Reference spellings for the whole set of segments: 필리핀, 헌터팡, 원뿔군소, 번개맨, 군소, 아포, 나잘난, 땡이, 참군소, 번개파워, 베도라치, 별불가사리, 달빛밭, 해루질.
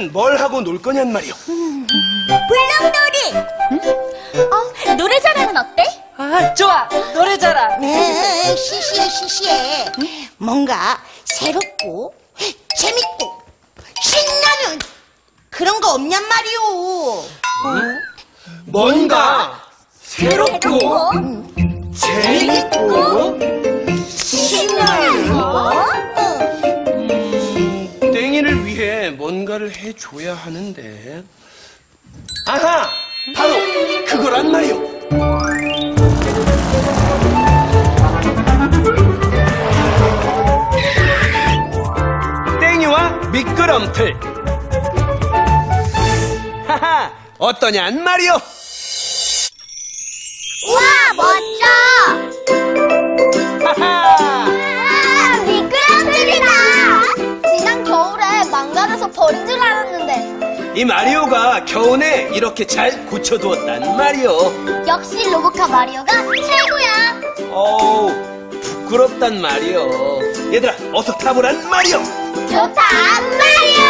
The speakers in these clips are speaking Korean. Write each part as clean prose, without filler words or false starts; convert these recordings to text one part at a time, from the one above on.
오늘은 뭘 하고 놀 거냔 말이오. 불렁놀이. 응? 노래 잘하면 어때? 아, 좋아. 노래 잘하. 시시해. 뭔가 새롭고 재밌고 신나는 그런 거 없냔 말이오. 뭔가 새롭고 재밌고 신나는 거? 땡이를 위해 뭔가를 해줘야 하는데. 아하! 바로 그거란 말이오. 땡이와 미끄럼틀. 하하! 어떠냔 말이오. 우와, 멋져. 하하! 우와, 미끄럼틀이다. 지난 겨울에 망가져서 버린 줄 알았는데 이 마리오가 겨우내 이렇게 잘 고쳐두었단 말이오. 역시 로보카 마리오가 최고야. 어우, 부끄럽단 말이오. 얘들아, 어서 타보란 말이오. 좋다 말이오.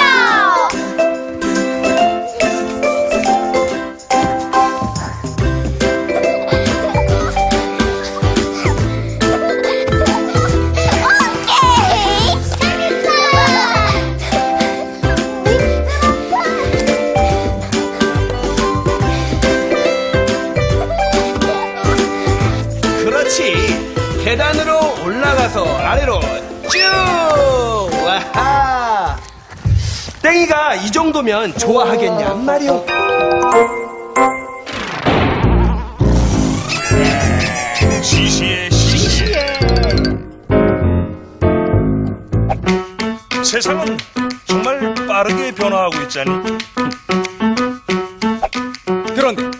계단으로 올라가서 아래로 쭉! 와하! 땡이가 이 정도면 좋아하겠냐 말이오. 시시해. 세상은 정말 빠르게 변화하고 있잖니. 그런데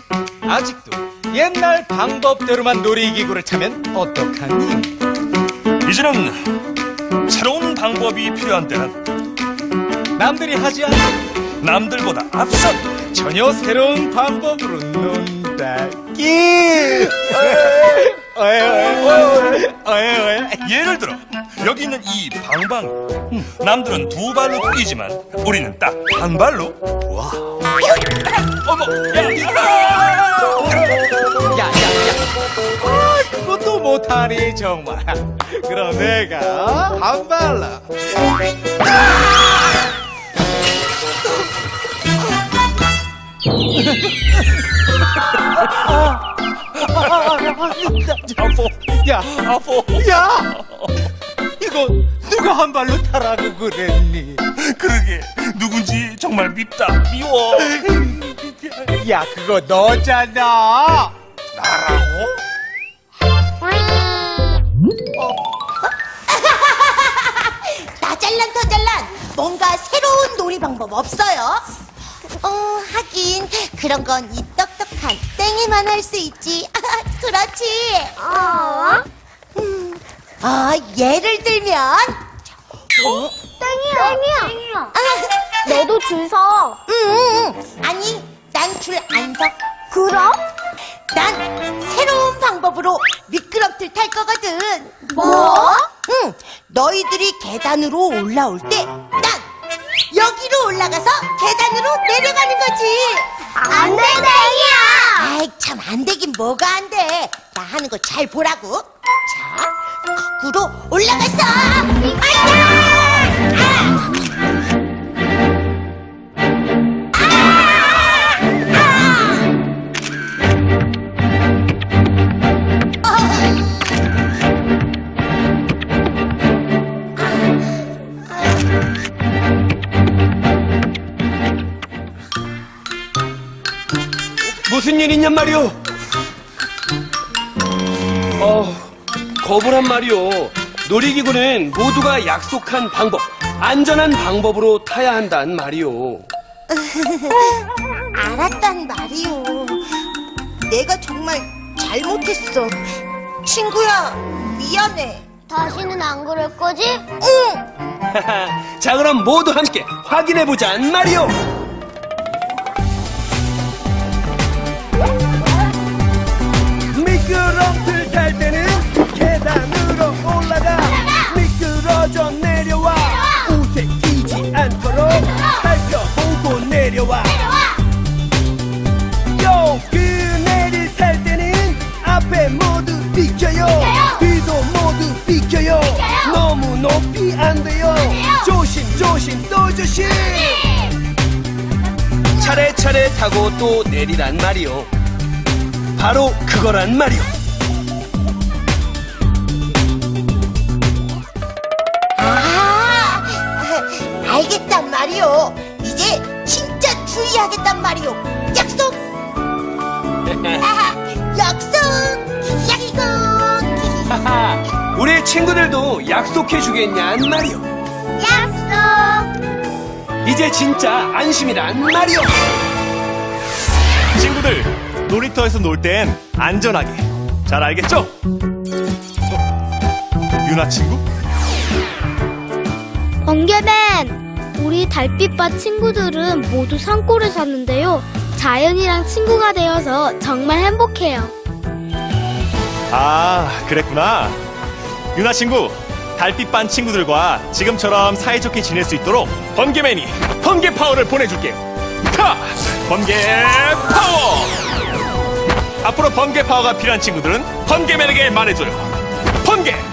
아직도 옛날 방법대로만 놀이기구를 타면 어떡하니? 이제는 새로운 방법이 필요한 데는 남들이 하지 않는 남들보다 앞선 전혀 새로운 방법으로 논다기. 예를 들어 여기 있는 이 방방. 남들은 두 발로 뛰지만 우리는 딱 한 발로. 와. 어머, 야. 그것도 못하니 정말. 그럼 내가 한 발로. 야, 아포. 이거 누가 한 발로 타라고 그랬니? 그러게, 누군지 정말 미워. 야, 그거 너잖아. 나라고? 나잘난 뭔가 새로운 놀이 방법 없어요? 하긴 그런 건 이 똑똑한 땡이만 할 수 있지. 그렇지. 예를 들면 땡이야. 아, 너도 줄 서. 아니, 난 줄 안 서. 그럼? 난 새로운 방법으로 미끄럼틀 탈 거거든. 뭐? 응, 너희들이 계단으로 올라올 때 난 여기로 올라가서 계단으로 내려가는 거지. 안 돼, 땡이야. 아이, 참, 안 되긴 뭐가 안 돼. 나 하는 거 잘 보라고. 자, 거꾸로 올라갔어. 무슨 일 있냔 말이오? 거부란 말이오. 놀이기구는 모두가 약속한 방법, 안전한 방법으로 타야 한단 말이오. 알았단 말이오. 내가 정말 잘못했어. 친구야, 미안해. 다시는 안 그럴 거지? 응! 자, 그럼 모두 함께 확인해보자 말이오. 미끄럼틀 탈 때는 계단으로 올라가. 미끄러져 내려와. 우세키지 않도록 살펴보고 높이 안 돼요. 조심 조심 또 조심. 차례차례 타고 또 내리란 말이요. 바로 그거란 말이요. 알겠단 말이요. 이제 진짜 주의하겠단 말이요. 약속. 약속. 약속. 우리 친구들도 약속해주겠냔 말이오. 약속. 이제 진짜 안심이란 말이오. 친구들, 놀이터에서 놀 땐 안전하게. 잘 알겠죠? 유나 친구? 번개맨, 우리 달빛밭 친구들은 모두 산골에 사는데요. 자연이랑 친구가 되어서 정말 행복해요. 아, 그랬구나. 유나 친구, 달빛반 친구들과 지금처럼 사이좋게 지낼 수 있도록 번개맨이 번개파워를 보내줄게요. 타! 번개파워! 앞으로 번개파워가 필요한 친구들은 번개맨에게 말해줘요. 번개!